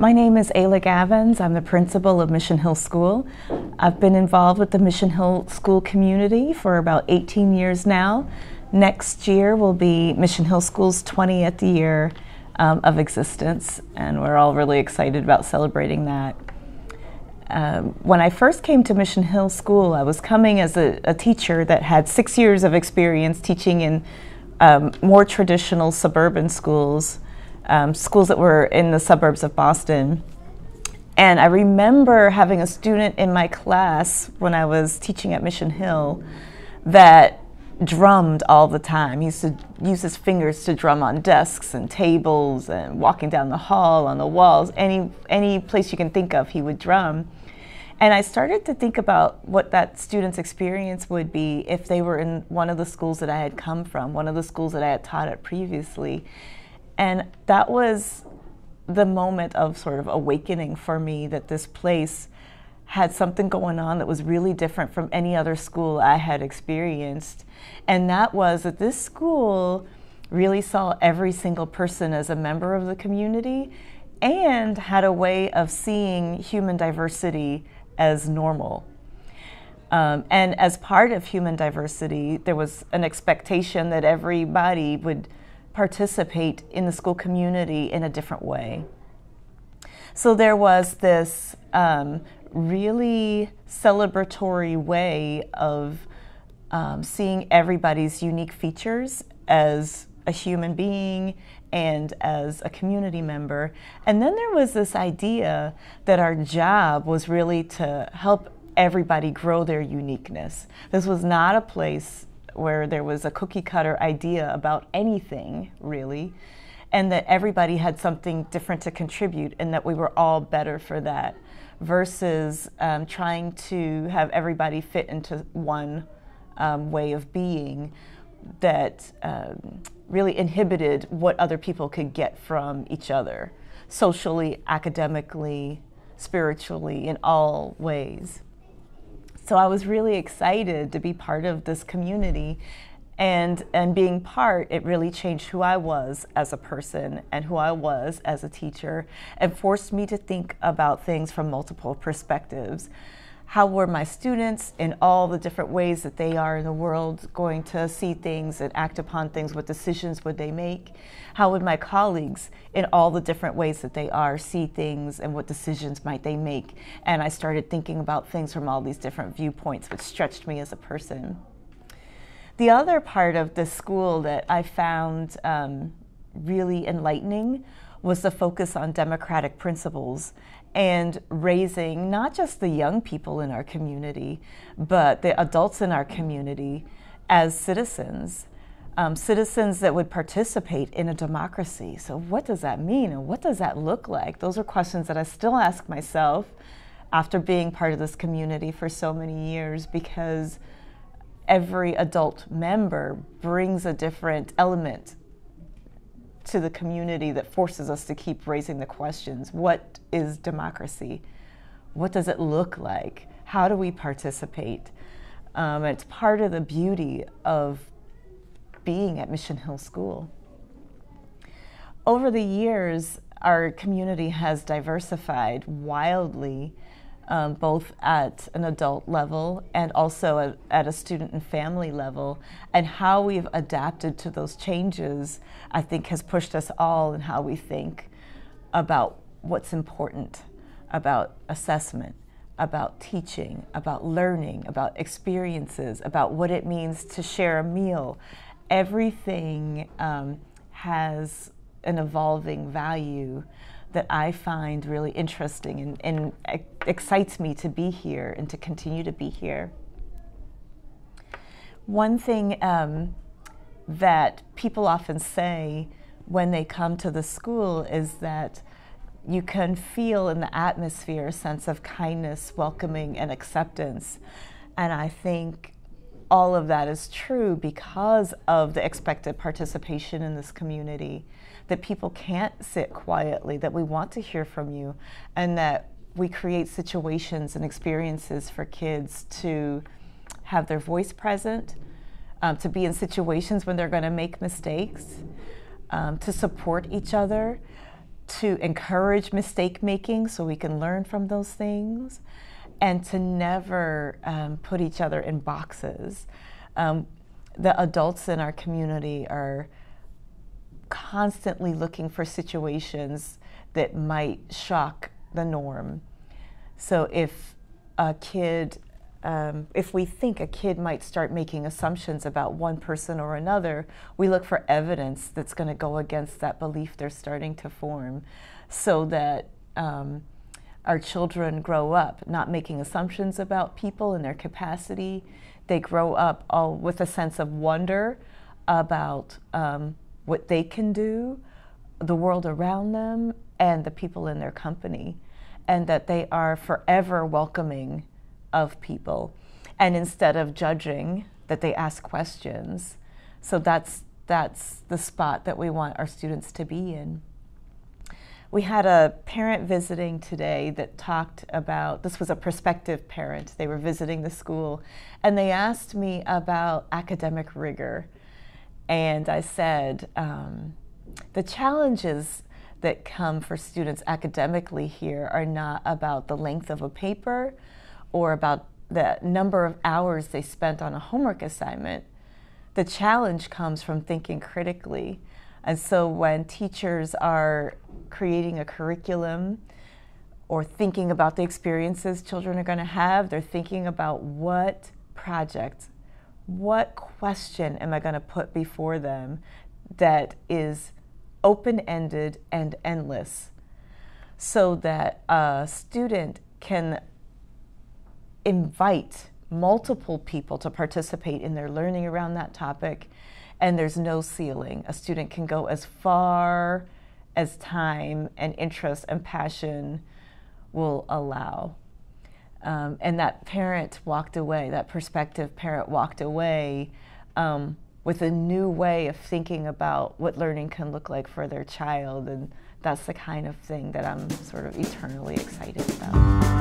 My name is Ayla Gavins. I'm the principal of Mission Hill School. I've been involved with the Mission Hill School community for about 18 years now. Next year will be Mission Hill School's 20th year of existence, and we're all really excited about celebrating that. When I first came to Mission Hill School, I was coming as a teacher that had 6 years of experience teaching in more traditional suburban schools. Schools that were in the suburbs of Boston. And I remember having a student in my class when I was teaching at Mission Hill that drummed all the time. He used to use his fingers to drum on desks and tables and walking down the hall, on the walls, any place you can think of, he would drum. And I started to think about what that student's experience would be if they were in one of the schools that I had come from, one of the schools that I had taught at previously. And that was the moment of sort of awakening for me, that this place had something going on that was really different from any other school I had experienced. And that was that this school really saw every single person as a member of the community and had a way of seeing human diversity as normal. And as part of human diversity, there was an expectation that everybody would participate in the school community in a different way. So there was this really celebratory way of seeing everybody's unique features as a human being and as a community member. And then there was this idea that our job was really to help everybody grow their uniqueness. This was not a place where there was a cookie-cutter idea about anything, really, and that everybody had something different to contribute and that we were all better for that, versus trying to have everybody fit into one way of being that really inhibited what other people could get from each other, socially, academically, spiritually, in all ways. So I was really excited to be part of this community, and being part, it really changed who I was as a person and who I was as a teacher, and forced me to think about things from multiple perspectives. How were my students, in all the different ways that they are in the world, going to see things and act upon things? What decisions would they make? How would my colleagues, in all the different ways that they are, see things, and what decisions might they make? And I started thinking about things from all these different viewpoints, which stretched me as a person. The other part of the school that I found really enlightening was the focus on democratic principles and raising not just the young people in our community, but the adults in our community as citizens, citizens that would participate in a democracy. So what does that mean, and what does that look like? Those are questions that I still ask myself after being part of this community for so many years, because every adult member brings a different element to the community that forces us to keep raising the questions. What is democracy? What does it look like? How do we participate? It's part of the beauty of being at Mission Hill School. Over the years, our community has diversified wildly, both at an adult level and also at a student and family level. And how we've adapted to those changes, I think, has pushed us all in how we think about what's important, about assessment, about teaching, about learning, about experiences, about what it means to share a meal. Everything has an evolving value that I find really interesting and excites me to be here and to continue to be here. One thing that people often say when they come to the school is that you can feel in the atmosphere a sense of kindness, welcoming, and acceptance. And I think all of that is true because of the expected participation in this community, that people can't sit quietly, that we want to hear from you, and that we create situations and experiences for kids to have their voice present, to be in situations when they're going to make mistakes, to support each other, to encourage mistake making so we can learn from those things, and to never put each other in boxes. The adults in our community are constantly looking for situations that might shock the norm. So if a kid, if we think a kid might start making assumptions about one person or another, we look for evidence that's going to go against that belief they're starting to form, so that our children grow up not making assumptions about people and their capacity. They grow up all with a sense of wonder about what they can do, the world around them, and the people in their company, and that they are forever welcoming of people. And instead of judging, that they ask questions. So that's the spot that we want our students to be in. We had a parent visiting today that talked about, this was a prospective parent, they were visiting the school, and they asked me about academic rigor. And I said, the challenges that come for students academically here are not about the length of a paper or about the number of hours they spent on a homework assignment. The challenge comes from thinking critically. And so when teachers are creating a curriculum or thinking about the experiences children are going to have, they're thinking about what project, what question am I going to put before them that is open-ended and endless, so that a student can invite multiple people to participate in their learning around that topic, and there's no ceiling. A student can go as far as time and interest and passion will allow. And that parent walked away, that prospective parent walked away with a new way of thinking about what learning can look like for their child. And that's the kind of thing that I'm sort of eternally excited about.